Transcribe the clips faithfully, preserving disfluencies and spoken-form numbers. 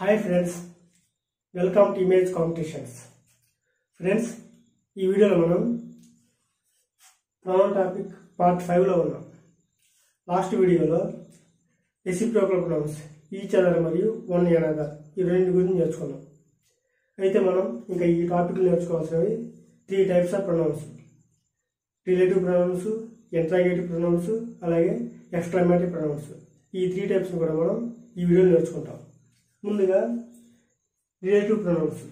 Hi friends, welcome to image competitions. Friends, ఈ వీడియోలో మనం ప్రధాన టాపిక్ పార్ట్ ఫైవ్లో ఉన్నాం. లాస్ట్ వీడియోలో రెసిప్రోకల్ ప్రొనౌన్స్ ఈచ్ అదర్ మరియు వన్ ఎనదర్ ఈ రెండు గురించి నేర్చుకున్నాం. అయితే మనం ఇంకా ఈ టాపిక్ నేర్చుకోవాల్సినవి three types of pronouns: relative pronouns, interrogative pronouns, అలాగే ఎక్స్ట్రామేటివ్ ప్రొనౌన్స్. ఈ త్రీ టైప్స్ని కూడా మనం ఈ వీడియోలో నేర్చుకుంటాం. ముందుగా రిలేటివ్ ప్రొనౌన్స్.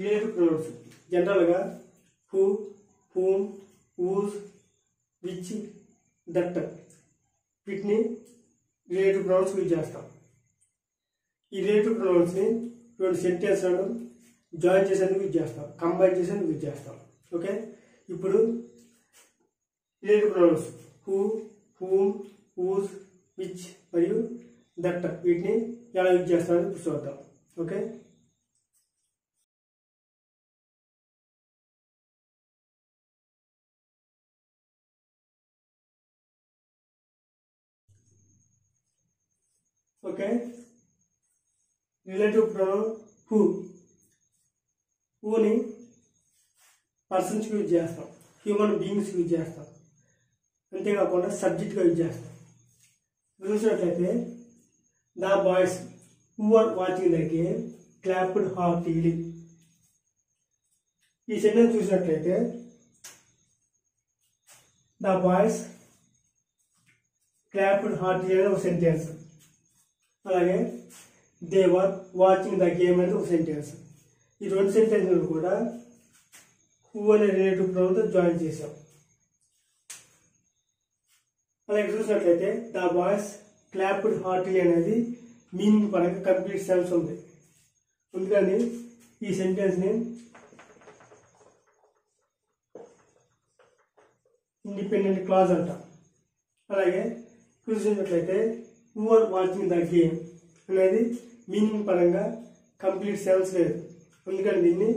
రిలేటివ్ ప్రొనౌన్స్ జనరల్గా who, whom, whose, which, that వీటిని రిలేటివ్ ప్రొనౌన్స్ యూజ్ చేస్తాం. ఈ రిలేటివ్ ప్రొనౌన్స్ని రెండు సెంటెన్స్లను జాయిన్ చేసేందుకు యూజ్ చేస్తాం, కంబైన్ చేసేందుకు యూజ్ చేస్తాం. ఓకే, ఇప్పుడు relative pronouns who, whom, whose, which మరియు దట్ వీటిని ఎలా యూజ్ చేస్తామని ఇప్పుడు చూద్దాం. Okay, okay relative pronoun who హూని పర్సన్స్ యూజ్ చేస్తాం, హ్యూమన్ బీయింగ్స్ యూజ్ చేస్తాం. అంతేకాకుండా సబ్జెక్ట్గా యూజ్ చేస్తాం. చూసినట్లయితే the boys who are watching the game clapped heartily. ఈ సెంటెన్స్ చూసినట్లయితే ద బాయ్స్ క్లాప్డ్ హార్టీలీ అనేది ఒక సెంటెన్స్, అలాగే they were watching the game అనేది ఒక సెంటెన్స్. ఈ రెండు సెంటెన్స్లు కూడా హూ అనే రిలేటివ్ ప్రొనౌన్తో జాయిన్ చేశాం. అలాగే చూసినట్లయితే ద బాయ్స్ క్లాప్డ్ హార్టీలీ అనేది మీనింగ్ పరంగా కంప్లీట్ సెన్స్ ఉంది. అందుకని ఈ సెంటెన్స్ని ఇండిపెండెంట్ క్లాజ్ అంటాం. అలాగే చూసినట్లయితే who are watching the game అనేది మీనింగ్ పరంగా కంప్లీట్ సెన్స్ లేదు. అందుకని దీన్ని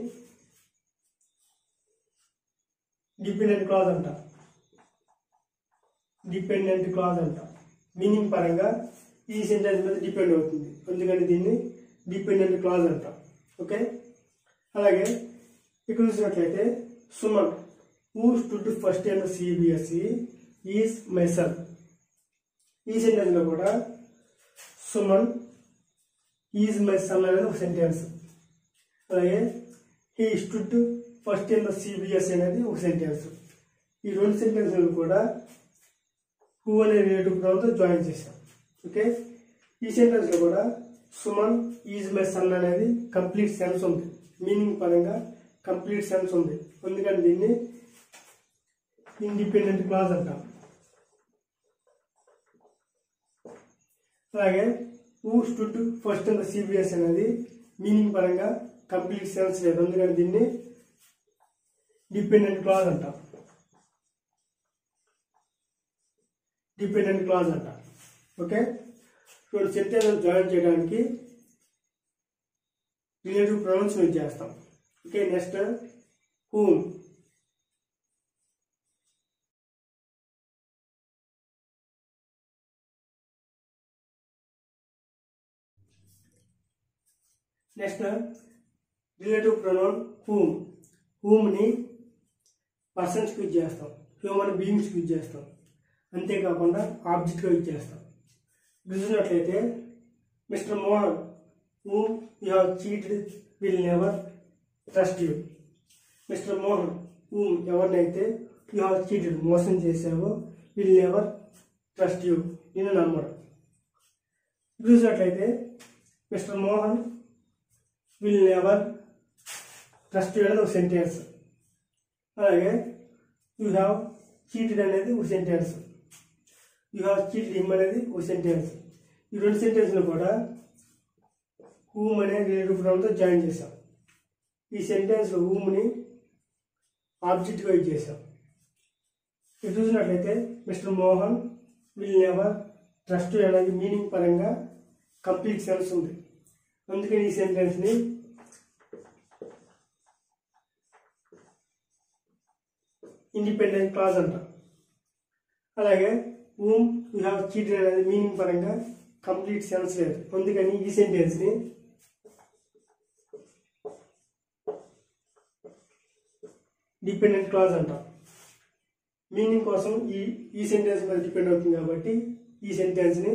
డిపెండెంట్ క్లాజ్ అంటాం. డిపెండెంట్ క్లాజ్ అంట మీనింగ్ పరంగా ఈ సెంటెన్స్ మీద డిపెండ్ అవుతుంది, అందుకని దీన్ని డిపెండెంట్ క్లాజ్ అంట. ఓకే, అలాగే ఇక్కడ చూసినట్లయితే Suman who stood first in CBSE is my son. ఈ సెంటెన్స్లో కూడా సుమన్ ఈజ్ మై సన్ అనేది ఒక సెంటెన్స్, అలాగే he stood first in CBSE అనేది ఒక సెంటెన్స్. ఈ రెండు సెంటెన్స్లు కూడా హూ అనే రిలేటివ్ ప్రొనౌన్తో జాయిన్ చేశాం. ఓకే, ఈ సెంటెన్స్లో కూడా సుమన్ ఈజ్ మై సన్ అనేది కంప్లీట్ సెన్స్ ఉంది, మీనింగ్ పరంగా కంప్లీట్ సెన్స్ ఉంది. అందుకని దీన్ని ఇండిపెండెంట్ క్లాజ్ అంటాం. అలాగే who stood first in the CBS అనేది మీనింగ్ పరంగా కంప్లీట్ సెన్స్ లేదు, అందుకని దీన్ని డిపెండెంట్ క్లాజ్ అంటాం. డిపెండెంట్ క్లాజ్ అంట. ఓకే, రెండు సెంటెన్స్ జాయిన్ చేయడానికి రిలేటివ్ ప్రొనౌన్స్ యూజ్ చేస్తాం. Okay, next whom. Next relative pronoun whom. హూమ్ని పర్సన్స్కి యూజ్ చేస్తాం, హ్యూమన్ బీయింగ్స్కి యూజ్ చేస్తాం. అంతేకాకుండా ఆబ్జెక్ట్గా యూజ్ చేస్తాం. చూసినట్లయితే mister Mohan whom you have cheated will never trust you. Mister Mohan whom ఎవరినైతే యూ హ్యావ్ చీటెడ్ మోసం చేశావో విల్ నెవర్ ట్రస్ట్ యూ నిన్ను నమ్మడం. చూసినట్లయితే mister Mohan will never trust you అనేది ఒక సెంటెన్స్, అలాగే యూ హ్యావ్ చీటెడ్ అనేది ఒక sentence, you have cheated him అనేది ఒక సెంటెన్స్. ఈ రెండు సెంటెన్స్లు కూడా హూమ్ అనే రిలేటివ్ ప్రొనౌన్తో జాయిన్ చేశాం. ఈ సెంటెన్స్లో హూమ్ని ఆబ్జెక్ట్గా యూజ్ చేశాం. ఇది చూసినట్లయితే mister Mohan will never trust అనేది మీనింగ్ పరంగా కంప్లీట్ సెన్స్ ఉంది, అందుకని ఈ సెంటెన్స్ని ఇండిపెండెంట్ క్లాజ్ అంటాం. అలాగే హూమ్ యూ హ్యావ్ చీటెడ్ అనేది మీనింగ్ పరంగా కంప్లీట్ సెన్స్ లేదు. అందుకని ఈ సెంటెన్స్ని డిపెండెంట్ క్లాజ్ అంటాం. మీనింగ్ కోసం ఈ ఈ సెంటెన్స్ మీద డిపెండ్ అవుతుంది కాబట్టి ఈ సెంటెన్స్ని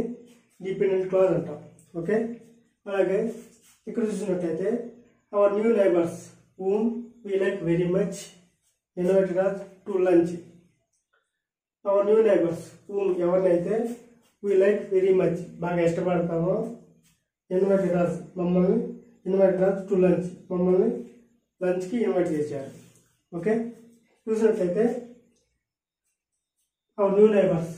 డిపెండెంట్ క్లాజ్ అంటాం. ఓకే, అలాగే ఇక్కడ చూసినట్టయితే our new neighbours whom we like very much invited us to lunch. Our new neighbours whom ఎవరినైతే వీ లైక్ వెరీ మచ్ బాగా ఇష్టపడతామో ఇన్వైటెడ్ అస్ మమ్మల్ని ఇన్వైటెడ్ అస్ టు లంచ్ మమ్మల్ని లంచ్కి ఇన్వైట్ చేశారు. ఓకే, చూసినట్లయితే our new neighbours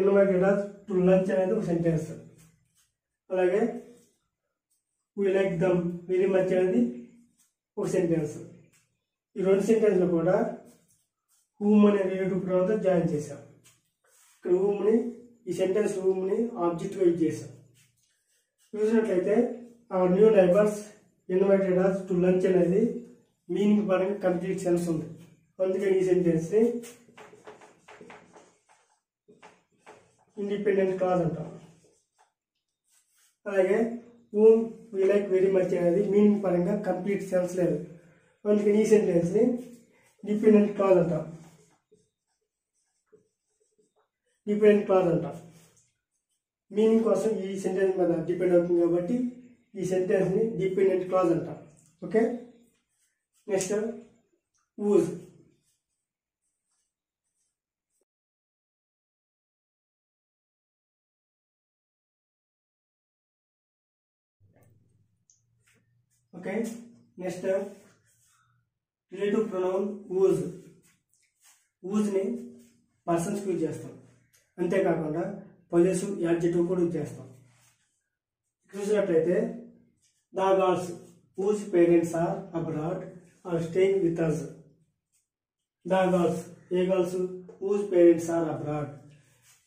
invited us to lunch అనేది ఒక సెంటెన్స్. అలాగే we like them very much అనేది ఒక సెంటెన్స్. ఈ రెండు సెంటెన్స్లో కూడా హూమ్ అనే రిలేటివ్ ప్రోనౌన్తో జాయిన్ చేశాం. ఇక్కడ హూమ్ని ఈ సెంటెన్స్ హూమ్ని ఆబ్జెక్ట్గా యూజ్ చేశాం. చూసినట్లయితే our new neighbours invited us to lunch అనేది మీనింగ్ పరంగా కంప్లీట్ సెన్స్ ఉంది. అందుకని ఈ సెంటెన్స్ని ఇండిపెండెంట్ క్లాజ్ అంటాం. అలాగే whom we like very much అనేది మీనింగ్ పరంగా కంప్లీట్ సెన్స్ లేదు. అందుకని ఈ సెంటెన్స్ని డిపెండెంట్ క్లాజ్ అంటాం డిపెండెంట్ క్లాజ్ అంటాం మీనింగ్ కోసం ఈ సెంటెన్స్ మీద డిపెండ్ అవుతుంది కాబట్టి ఈ సెంటెన్స్ని డిపెండెంట్ క్లాజ్ అంటాం. Okay, next whose. Okay, next relative pronoun whose. ఊజ్ని పర్సన్స్కి యూజ్ చేస్తాం. అంతేకాకుండా పొజెసివ్ యాడ్జెక్టివ్ కూడా యూజ్ చేస్తాం. చూసినట్లయితే the girls whose parents are abroad are staying with us. The girls ఏ girls whose parents are abroad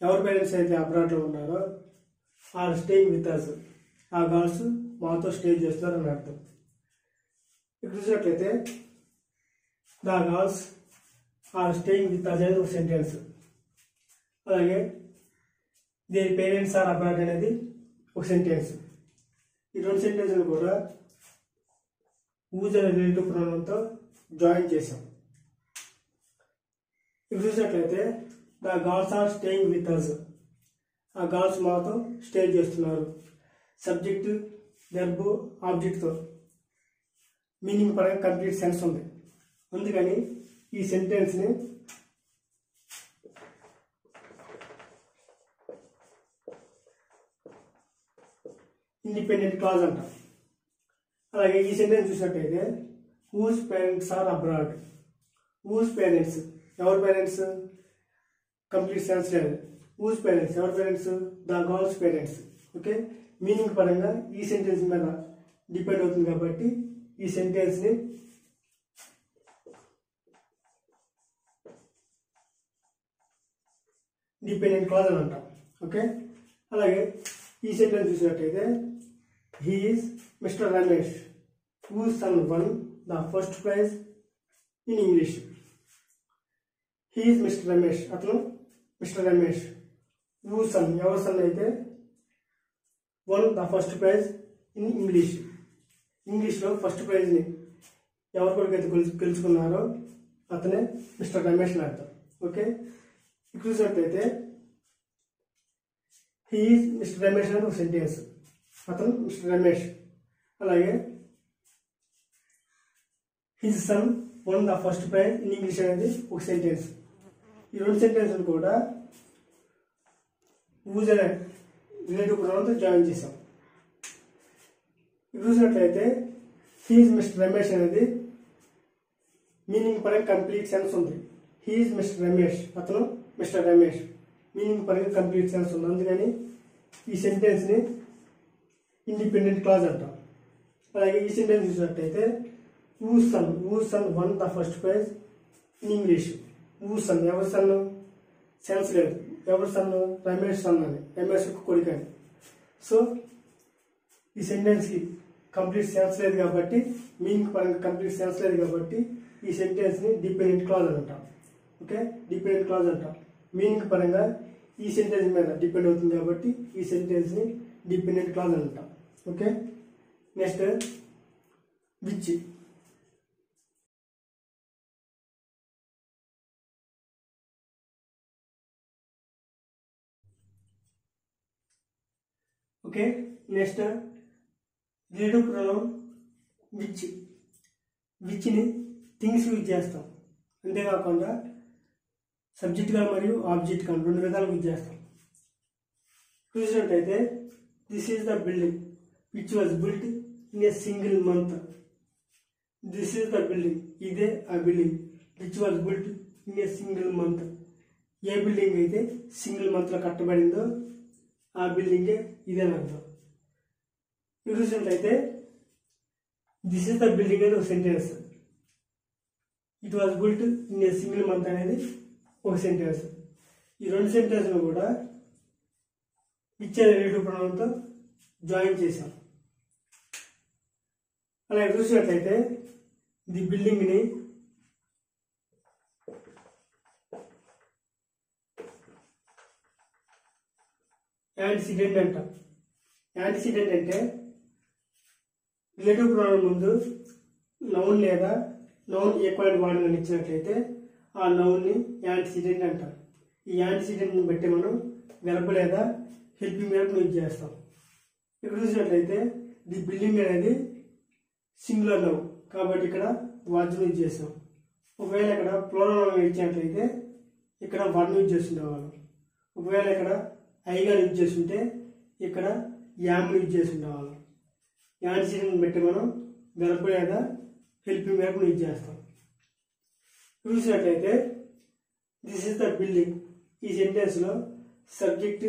ఎవరి పేరెంట్స్ అయితే అబ్రాడ్లో ఉన్నారో ఆర్ స్టేయింగ్ విత్ అజ్ ఆ గర్ల్స్ మాతో స్టే చేస్తున్నారు అని అర్థం. ఇక్కడ చూసినట్లయితే the girls are staying with us అనేది ఒక సెంటెన్స్. అలాగే దేర్ పేరెంట్స్ ఆర్ అబ్రాడ్ అనేది ఒక సెంటెన్స్. ఈ రెండు సెంటెన్స్లు కూడా ఊజ్ అనే రిలేటివ్ ప్రొనౌన్తో జాయిన్ చేసాం. ఇప్పుడు చూసినట్లయితే the girls are staying with us ఆ గర్ల్స్ మాతో స్టే చేస్తున్నారు. సబ్జెక్ట్ వెర్బ్ ఆబ్జెక్ట్తో మీనింగ్ పరంగా కంప్లీట్ సెన్స్ ఉంది. అందుకని ఈ సెంటెన్స్ని ఇండిపెండెంట్ క్లాజ్ అంటాం. అలాగే ఈ సెంటెన్స్ చూసినట్టయితే whose parents are abroad whose parents ఎవరి పేరెంట్స్ కంప్లీట్ సెన్స్ లేదు. హూజ్ పేరెంట్స్ ఎవరి parents the girls parents. Okay, meaning పరంగా ఈ సెంటెన్స్ మీద డిపెండ్ అవుతుంది కాబట్టి ఈ సెంటెన్స్ని డిపెండెంట్ క్లాజ్ అని అంటాం. ఓకే, అలాగే ఈ సెంటెన్స్ చూసినట్టయితే he is mister Ramesh whose son won the first prize in English. He is mister Ramesh అతను మిస్టర్ రమేష్ హూజ్ సన్ ఎవరి సన్ అయితే won the first prize in English ఇంగ్లీష్లో ఫస్ట్ ప్రైజ్ని ఎవరి కొడుకైతే గెలు గెలుచుకున్నారో అతనే మిస్టర్ రమేష్ అని అర్థం. ఓకే, ఇక్కడ చూసినట్టయితే హీ ఈజ్ మిస్టర్ రమేష్ అని ఒక సెంటెన్స్ అతను మిస్టర్ రమేష్. అలాగే his son won the first prize in English అనేది ఒక సెంటెన్స్. ఈ రెండు సెంటెన్స్లు కూడా ఊజ్ అనే రిలేటివ్ ప్రొనౌన్తో జాయిన్ చేసాం. ఇది చూసినట్లయితే హీ ఈజ్ మిస్టర్ రమేష్ అనేది మీనింగ్ పరంగా కంప్లీట్ సెన్స్ ఉంది. హీ ఈజ్ మిస్టర్ రమేష్ అతను మిస్టర్ రమేష్ మీనింగ్ పరంగా కంప్లీట్ సెన్స్ ఉంది. అందుకని ఈ సెంటెన్స్ని ఇండిపెండెంట్ క్లాజ్ అంటాం. అలాగే ఈ సెంటెన్స్ చూసినట్టయితే whose son whose son won the first prize in English. Whose son ఎవరి సన్ సెన్స్ లేదు. ఎవరి సన్ రమేష్ సన్ అని రమేష్ కొడుకు అని. సో ఈ సెంటెన్స్కి కంప్లీట్ సెన్స్ లేదు కాబట్టి మీనింగ్ పరంగా కంప్లీట్ సెన్స్ లేదు కాబట్టి ఈ సెంటెన్స్ని డిపెండెంట్ క్లాజ్ అంటాం. ఓకే, డిపెండెంట్ క్లాజ్ అంటాం. మీనింగ్ పరంగా ఈ సెంటెన్స్ మీద డిపెండ్ అవుతుంది కాబట్టి ఈ సెంటెన్స్ని డిపెండెంట్ క్లాజ్ అంటాం. Okay, next which. Okay, next రీడు ప్రొనౌన్ విచ్. విచ్ని థింగ్స్ యూజ్ చేస్తాం, అంతేకాకుండా సబ్జెక్ట్గా మరియు ఆబ్జెక్ట్ కానీ రెండు విధాలు యూజ్ చేస్తాం. చూసినట్టయితే this is the building which was built in a single month. This is the building, ఇదే ఆ building which was built in a single month. ఏ బిల్డింగ్ అయితే సింగిల్ మంత్లో కట్టబడిందో ఆ బిల్డింగే ఇదేనా అర్థం. చూసినట్టయితే దిస్ ఈజ్ ద బిల్డింగ్ అనేది ఒక sentence, it was built in a single month అనేది ఒక సెంటెన్స్. ఈ రెండు సెంటెన్స్ను కూడా ఇచ్చే రిలేటివ్ ప్రొనౌన్తో జాయిన్ చేశాం. అలా చూసినట్లయితే ది బిల్డింగ్ని యాంటిసిడెంట్ అంటాం. యాంటిసిడెంట్ అంటే రిలేటివ్ ప్రొనౌన్ ముందు నౌన్ లేదా నౌన్ ఈక్వల్ వాడమని ఇచ్చినట్లయితే ఆ నౌన్ని యాంటిసిడెంట్ అంటారు. ఈ యాంటిసిడెంట్ని బట్టి మనం వెర్బ్ లేదా హెల్పింగ్ వెర్బ్ యూజ్ చేస్తాం. ఇక్కడ చూసినట్లయితే ది బిల్డింగ్ అనేది సింగులర్ నౌన్ కాబట్టి ఇక్కడ వాజ్ యూజ్ చేస్తాం. ఒకవేళ ఇక్కడ ప్లూరల్ నౌన్ ఇచ్చినట్లయితే ఇక్కడ వన్ యూజ్ చేస్తుండే వాళ్ళు. ఒకవేళ ఇక్కడ ఐగా యూజ్ చేస్తుంటే ఇక్కడ యామ్ యూజ్ చేస్తుండే వాళ్ళు. యాంటిసిడెంట్ని బట్టి మనం వెర్బ్ లేదా హెల్పింగ్ వెర్బ్ యూజ్ చేస్తాం. చూసినట్లయితే దిస్ ఈజ్ ద బిల్డింగ్ ఈ సెంటెన్స్లో సబ్జెక్ట్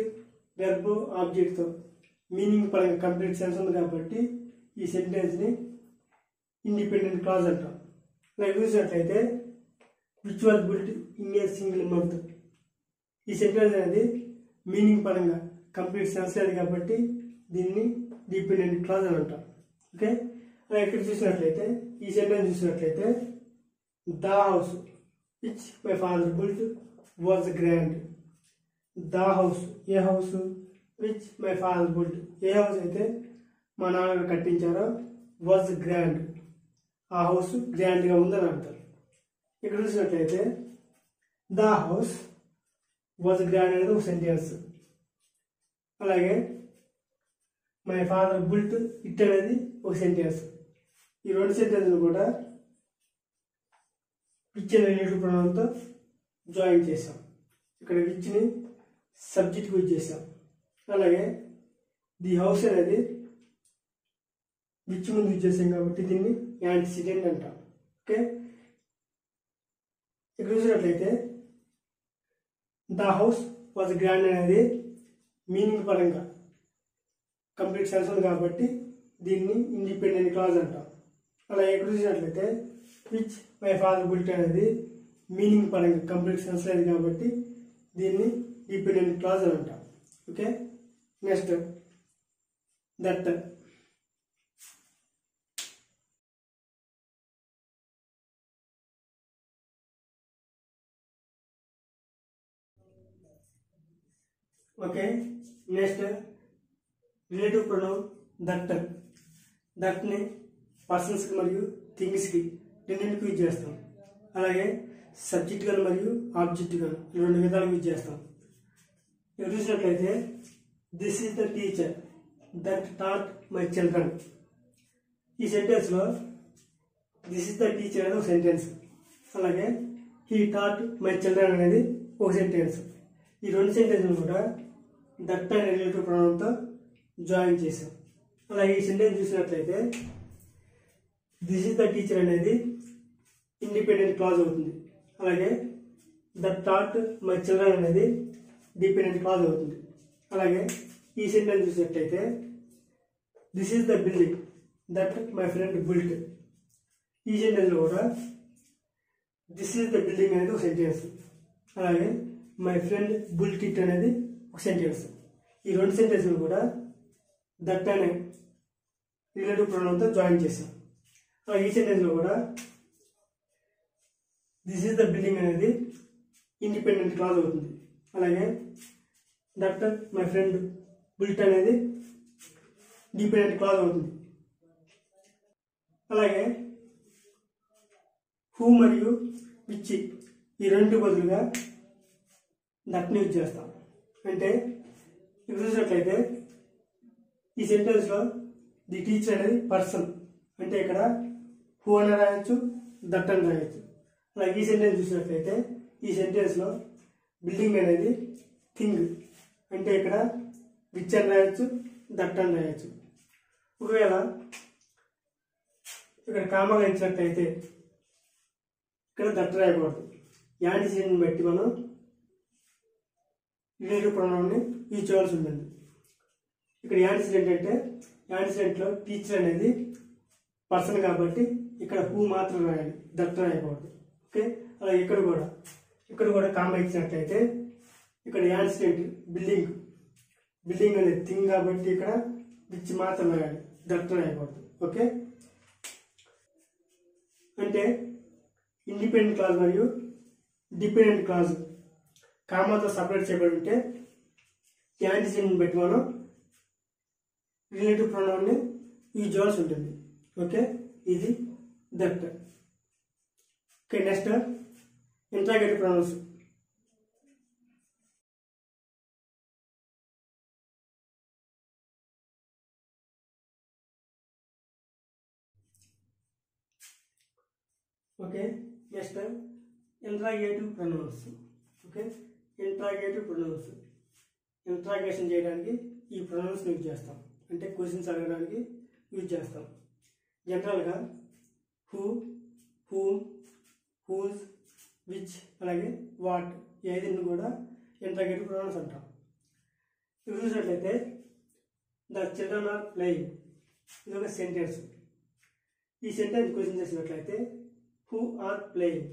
వెర్బ్ ఆబ్జెక్ట్తో మీనింగ్ పరంగా కంప్లీట్ సెన్స్ ఉంది కాబట్టి ఈ సెంటెన్స్ని ఇండిపెండెంట్ క్లాజ్ అంటాం. ఇలా చూసినట్లయితే which was built in a single month ఈ సెంటెన్స్ అనేది మీనింగ్ పరంగా కంప్లీట్ సెన్స్ లేదు కాబట్టి దీన్ని డిపెండెంట్ క్లాజ్ అని అంటాం. ఓకే, అలా ఇక్కడ చూసినట్లయితే ఈ సెంటెన్స్ చూసినట్లయితే The house which my father built was grand. The house, a house which my father built, a house అయితే మా నాన్న కట్టించారో was grand. ఆ హౌస్ గ్రాండ్గా ఉందని అంటారు. ఇక్కడ చూసినట్లయితే the house was grand అనేది ఒక సెంటెన్స్. అలాగే my father built it అనేది ఒక సెంటెన్స్. ఈ రెండు సెంటెన్స్లు కూడా విచ్ అనే రిలేటివ్ ప్రొనౌన్తో జాయిన్ చేసాం. ఇక్కడ విచ్ని సబ్జెక్ట్ యూజ్ చేసాం. అలాగే ది హౌస్ అనేది విచ్ ముందు యూజ్ చేసాం కాబట్టి దీన్ని యాంటిసిడెంట్ అంటాం. ఓకే, ఇక్కడ చూసినట్లయితే ద హౌస్ వాజ్ గ్రాండ్ అనేది మీనింగ్ పరంగా కంప్లీట్ సెన్స్ ఉంది కాబట్టి దీన్ని ఇండిపెండెంట్ క్లాజ్ అంటాం. అలాగే ఇక్కడ చూసినట్లయితే విచ్ మై ఫాదర్ బిల్ట్ అనేది మీనింగ్ పరంగా కంప్లీట్ సెన్స్ లేదు కాబట్టి దీన్ని డిపెండెంట్ క్లాజ్ అని అంటాం. Okay, next that. Okay, next relative pronoun that. దట్ని పర్సన్స్కి మరియు థింగ్స్కి రెండింటికి యూజ్ చేస్తాం. అలాగే సబ్జెక్ట్ కానీ మరియు ఆబ్జెక్ట్ కానీ రెండు విధాలు యూజ్ చేస్తాం. ఇక్కడ చూసినట్లయితే this is the teacher that taught my children ఈ సెంటెన్స్లో దిస్ ఈజ్ ద టీచర్ అనేది ఒక సెంటెన్స్. అలాగే హీ టాట్ మై చిల్డ్రన్ అనేది ఒక సెంటెన్స్. ఈ రెండు సెంటెన్స్లు కూడా దట్ అనే రిలేటివ్ ప్రొనౌన్తో జాయిన్ చేసాం. అలాగే ఈ సెంటెన్స్ చూసినట్లయితే దిస్ ఈజ్ ద టీచర్ అనేది ఇండిపెండెంట్ క్లాజ్ అవుతుంది. అలాగే ద టాట్ మై చిల్డ్రన్ అనేది డిపెండెంట్ క్లాజ్ అవుతుంది. అలాగే ఈ సెంటెన్స్ చూసినట్లయితే this is the building that my friend built ఈ సెంటెన్స్లో కూడా దిస్ ఈజ్ ద బిల్డింగ్ అనేది ఒక సెంటెన్స్. అలాగే మై ఫ్రెండ్ బిల్ట్ ఇట్ అనేది ఒక సెంటెన్స్. ఈ రెండు సెంటెన్స్లు కూడా దట్ అనే రిలేటివ్ ప్రొనౌన్తో జాయిన్ చేశాం. ఈ సెంటెన్స్లో కూడా దిస్ ఈజ్ ద బిల్డింగ్ అనేది ఇండిపెండెంట్ క్లాజ్ అవుతుంది. అలాగే that my friend built అనేది డీప్ అనేది క్లాజ్ అవుతుంది. అలాగే హూ మరియు విచ్ ఈ రెండు బదులుగా దట్ని యూజ్ చేస్తాం. అంటే ఇక్కడ చూసినట్లయితే ఈ సెంటెన్స్లో ది టీచర్ అనేది పర్సన్, అంటే ఇక్కడ హూ అని రాయొచ్చు, దట్ అని రాయొచ్చు. అలాగే ఈ సెంటెన్స్ చూసినట్లయితే ఈ సెంటెన్స్లో బిల్డింగ్ అనేది థింగ్, అంటే ఇక్కడ విచ్ అని రాయొచ్చు, దట్ అని రాయొచ్చు. ఒకవేళ ఇక్కడ కామగా ఇచ్చినట్లయితే ఇక్కడ దట్ రాయకూడదు. యాడ్ సీన్ బట్టి మనం రిలేటివ్ ప్రోనౌన్ని యూజ్ చేయాల్సి ఉంటుంది. ఇక్కడ యాన్సిడెంట్ అంటే యాన్సిడెంట్లో టీచర్ అనేది పర్సన్ కాబట్టి ఇక్కడ హూ మాత్రం రాయాలి, దట్ రాయకూడదు. ఓకే, అలాగే ఇక్కడ కూడా ఇక్కడ కూడా కామ ఇచ్చినట్లయితే ఇక్కడ యాన్సిడెంట్ బిల్డింగ్ బిల్డింగ్ అనేది థింగ్ కాబట్టి ఇక్కడ విచ్ మాత్రం రాయాలి, దట్ రాయకూడదు. ఓకే, అంటే ఇండిపెండెంట్ క్లాజ్ మరియు డిపెండెంట్ క్లాజ్ కామాతో సపరేట్ చేయబడి ఉంటే యాంటిసిడెంట్ బట్టి మనం రిలేటివ్ ప్రోనౌన్ని యూజ్ చేయాల్సి ఉంటుంది. ఓకే, ఇది that. Okay, next interrogative pronouns. Okay, next interrogative pronouns. Okay, interrogative pronouns interrogation చేయడానికి ఈ ప్రొనౌన్స్ యూజ్ చేస్తాం, అంటే క్వశ్చన్స్ అడగడానికి యూజ్ చేస్తాం. జనరల్గా హూ, హూమ్, హూజ్, విచ్, అలాగే వాట్ ఈ ఐదుని కూడా ఇంట్రాగేటివ్ ప్రొనౌన్స్ అంటాం. ఇవి చూసినట్లయితే ద చిల్డ్రన్ ఆర్ ప్లేయింగ్, ఇది ఒక సెంటెన్స్. ఈ సెంటెన్స్ క్వశ్చన్ చేసినట్లయితే who are playing,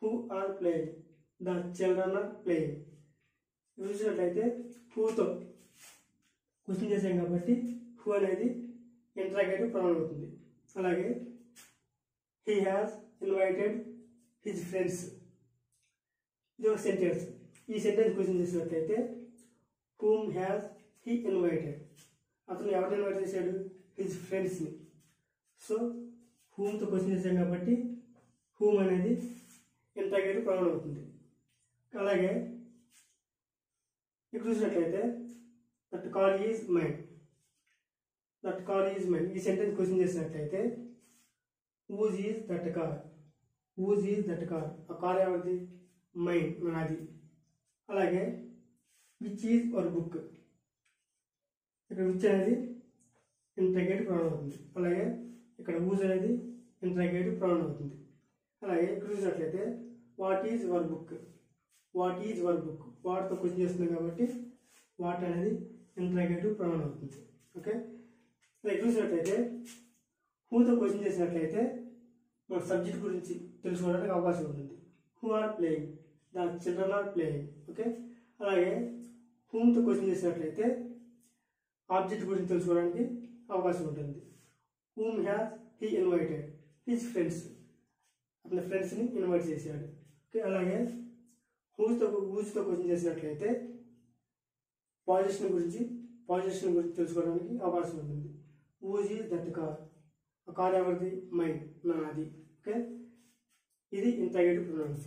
who are playing, the children are playing. ఇవి చూసినట్లయితే హూతో క్వశ్చన్ చేసాం కాబట్టి హూ అనేది ఇంట్రాగేటివ్ ప్రొనౌన్ అవుతుంది. అలాగే he has invited his friends, ఇది ఒక సెంటెన్స్. ఈ సెంటెన్స్ క్వశ్చన్ చేసినట్లయితే హూమ్ హ్యాస్ హీ ఇన్వైటెడ్, అతను ఎవరిని ఇన్వైట్ చేశాడు, హిజ్ ఫ్రెండ్స్ని. సో హూమ్తో క్వశ్చన్ చేసాం కాబట్టి హూమ్ అనేది ఇంట్రాగేటివ్ ప్రొనౌన్ అవుతుంది. అలాగే ఇక్కడ చూసినట్లయితే that car is mine, that car is mine. ఈ సెంటెన్స్ క్వశ్చన్ చేసినట్లయితే whose is that car, whose is that car, ఆ కార్ ఎవరిది, మైన్, నాది. అలాగే విచ్ ఈజ్ అవర్ బుక్, ఇక్కడ విచ్ అనేది ఇంట్రాగేటివ్ ప్రొనౌన్ అవుతుంది. అలాగే ఇక్కడ హూజ్ అనేది ఇంట్రాగేటివ్ ప్రొనౌన్ అవుతుంది. అలాగే ఇక్కడ చూసినట్లయితే what is your book, what is your book, వాట్తో క్వశ్చన్ చేస్తున్నాం కాబట్టి వాట్ అనేది ఇంట్రాగేటివ్ ప్రొనౌన్ అవుతుంది. ఓకే, ఇక్కడ చూసినట్లయితే హూతో క్వశ్చన్ చేసినట్లయితే మన సబ్జెక్ట్ గురించి తెలుసుకోవడానికి అవకాశం ఉంటుంది. Who are playing, the children are playing. Okay, అలాగే హూమ్తో క్వశ్చన్ చేసినట్లయితే ఆబ్జెక్ట్ గురించి తెలుసుకోవడానికి అవకాశం ఉంటుంది. Whom has he invited his friends, అతని ఫ్రెండ్స్ని ఇన్వైట్ చేశాడు. ఓకే, అలాగే హూజ్తో హూజ్తో క్వశ్చన్ చేసినట్లయితే పొజిషన్ గురించి పొజిషన్ గురించి తెలుసుకోవడానికి అవకాశం ఉంటుంది. హూజ్ ఈజ్ దట్ కార్, ఆ కార్ ఎవరిది, మైన్, నాది. ఓకే, ఇది interrogative pronouns.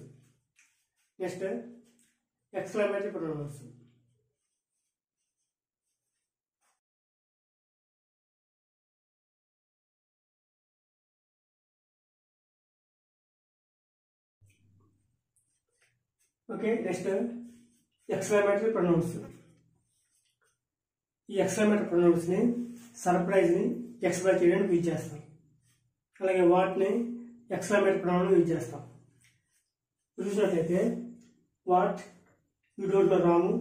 Next exclamatory pronouns. Okay, next exclamatory pronouns. ఈ ఎక్స్క్లమేటరీ ప్రొనౌన్స్ని సర్ప్రైజ్ని ఎక్స్ప్లెయిన్ చేయడానికి యూజ్ చేస్తాం. అలాగే వాటిని ఎక్స్క్లమేటరీ ప్రొనౌన్ యూజ్ చేస్తాం. చూసినట్లయితే what, you don't know Ramu,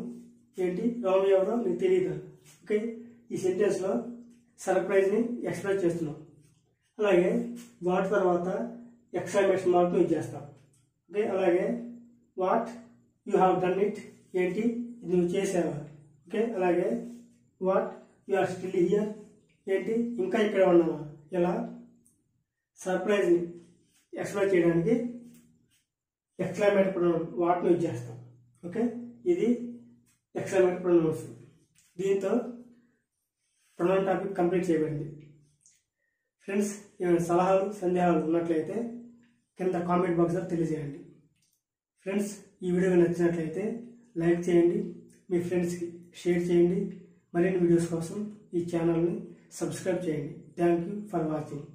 ఏంటి రాము ఎవరో మీకు తెలియదు. ఓకే, ఈ సెంటెన్స్లో సర్ప్రైజ్ని ఎక్స్ప్లెయిన్ చేస్తున్నాం. అలాగే వాట్ తర్వాత ఎక్స్క్లమేషన్ మార్క్ని యూజ్ చేస్తాం. ఓకే, అలాగే what you have done it, ఏంటి ఇది నువ్వు చేసావా. ఓకే, అలాగే what you are still here, ఏంటి ఇంకా ఇక్కడ ఉన్నావా. ఇలా సర్ప్రైజ్ని ఎక్స్ప్లెయిన్ చేయడానికి ఎక్స్క్లమేటరీ ప్రొనౌన్ వాట్ని యూజ్ చేస్తాం. ఓకే, ఇది ఎక్సలెంట్ ప్రొనౌన్స్. దీంతో ప్రొనౌన్ టాపిక్ కంప్లీట్ చేయబడింది. ఫ్రెండ్స్, ఏమైనా సలహాలు సందేహాలు ఉన్నట్లయితే కింద కామెంట్ బాక్స్లో తెలియజేయండి. ఫ్రెండ్స్, ఈ వీడియో నచ్చినట్లయితే లైక్ చేయండి, మీ ఫ్రెండ్స్కి షేర్ చేయండి. మరిన్ని వీడియోస్ కోసం ఈ ఛానల్ని సబ్స్క్రైబ్ చేయండి. Thank you for watching.